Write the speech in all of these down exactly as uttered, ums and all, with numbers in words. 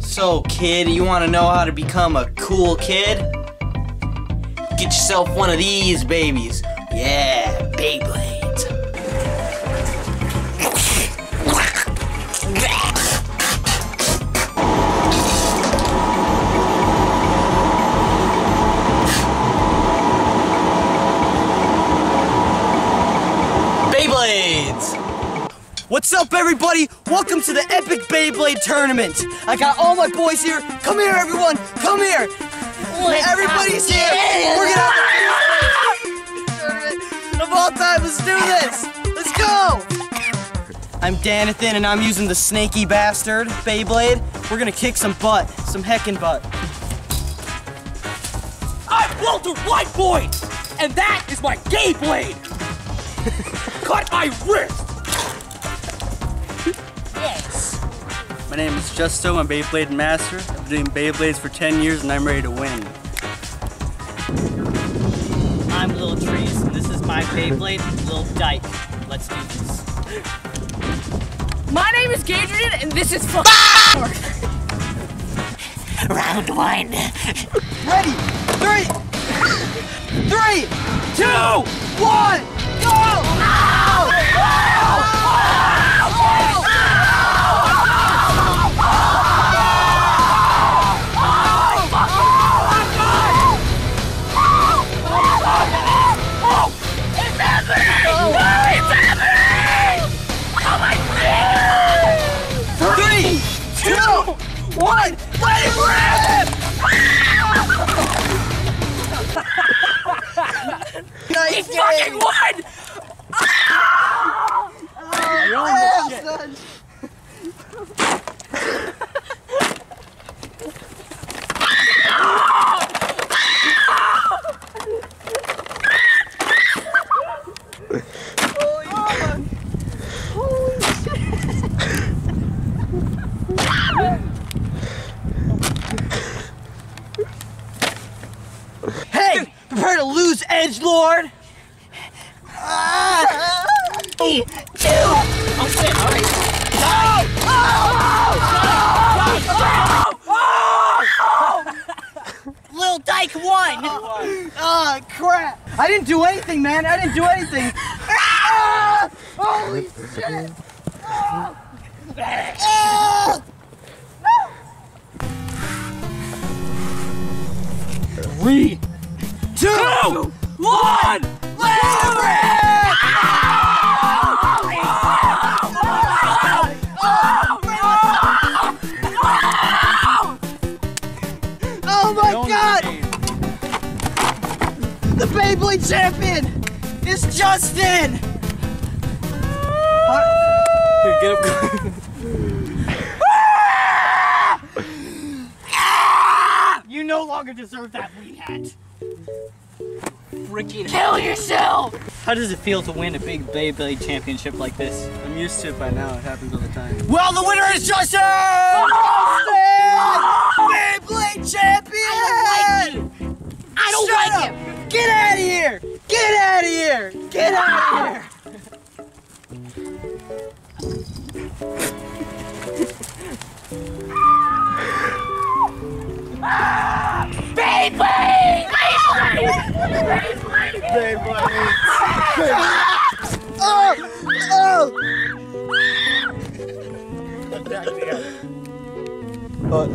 So kid, you want to know how to become a cool kid? Get yourself one of these babies. Yeah, Beyblades. Beyblades! What's up, everybody? Welcome to the epic Beyblade tournament. I got all my boys here. Come here, everyone. Come here. Let's Everybody's here. It. We're gonna have the Beyblade tournament of all time. Let's do this. Let's go. I'm Danathan, and I'm using the snaky bastard Beyblade. We're gonna kick some butt, some heckin' butt. I'm Walter White Boy, and that is my gay blade. Cut my wrist. Yes. My name is Justo, I'm Beyblade Master. I've been doing Beyblades for ten years and I'm ready to win. I'm Lil' Trees and this is my Beyblade, Lil' Dyke. Let's do this. My name is Gajdrian and this is fucking ah! Round one. Ready, three, three, two, one, go! Ow! Ow! Ow! Ow! One, let it rip! Nice he game. Fucking won! Oh, oh, yeah, son. Lord! Ah. Three, two, I'm sick, alright. No! Oh! Oh! Oh! Lil' Dyke won! Oh, oh, crap! I didn't do anything, man! I didn't do anything! Ah! Holy shit! Oh. Oh. Three, two, two. One! Let's do it! Oh my God! The Beyblade champion is Justin! Here, get up. You no longer deserve that wing hat. Freaking kill yourself! How does it feel to win a big Beyblade championship like this? I'm used to it by now, it happens all the time. Well, the winner is Justin! Oh! Justin! Beyblade champion! I don't like him! I don't Shut like up. him! Get out of here! Get out of here! Get out of here! Beyblade! Beyblade! Beyblade! Oh! Oh! Oh!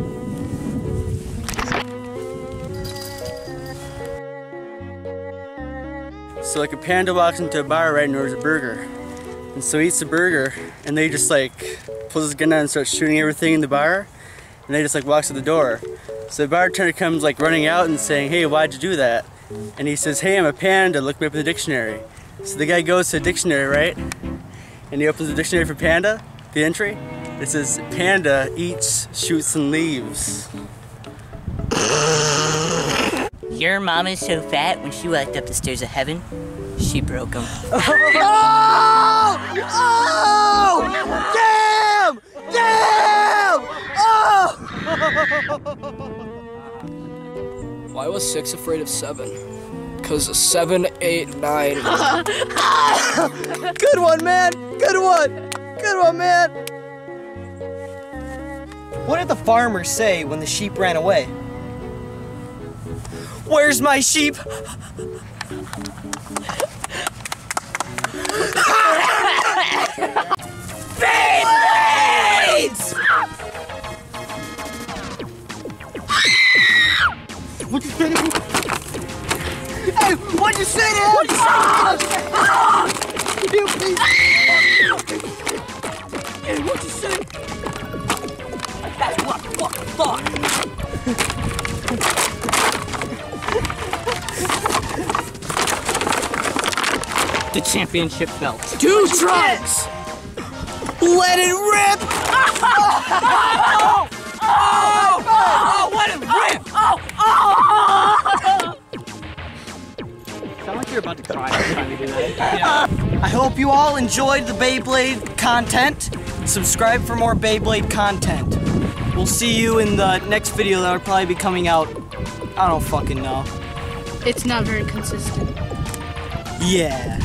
So like a panda walks into a bar right and orders a burger. And so he eats the burger and they just like pulls his gun out and starts shooting everything in the bar. And they just like walks to the door. So the bartender comes like running out and saying, hey, why'd you do that? And he says, hey, I'm a panda, look me up in the dictionary. So the guy goes to the dictionary, right? And he opens the dictionary for panda, the entry. It says, panda eats, shoots, and leaves. Your mom is so fat, when she walked up the stairs of heaven, she broke them. Oh! Oh! Damn! Damn! Oh! Why was six afraid of seven? Because seven, eight, nine. Good one, man. Good one. Good one, man. What did the farmer say when the sheep ran away? Where's my sheep? Beyblades! What'd you say to me? Hey, what'd you say to him? What'd you say to him? Hey, what'd you say? That's what I fucking thought. The championship belt. Two trucks! Let it rip! Oh, oh, oh, oh, let it rip! Oh, oh, oh. Sound like you're about to cry every time you do that. Yeah. I hope you all enjoyed the Beyblade content. Subscribe for more Beyblade content. We'll see you in the next video that'll probably be coming out. I don't fucking know. It's not very consistent. Yeah.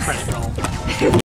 Credit roll.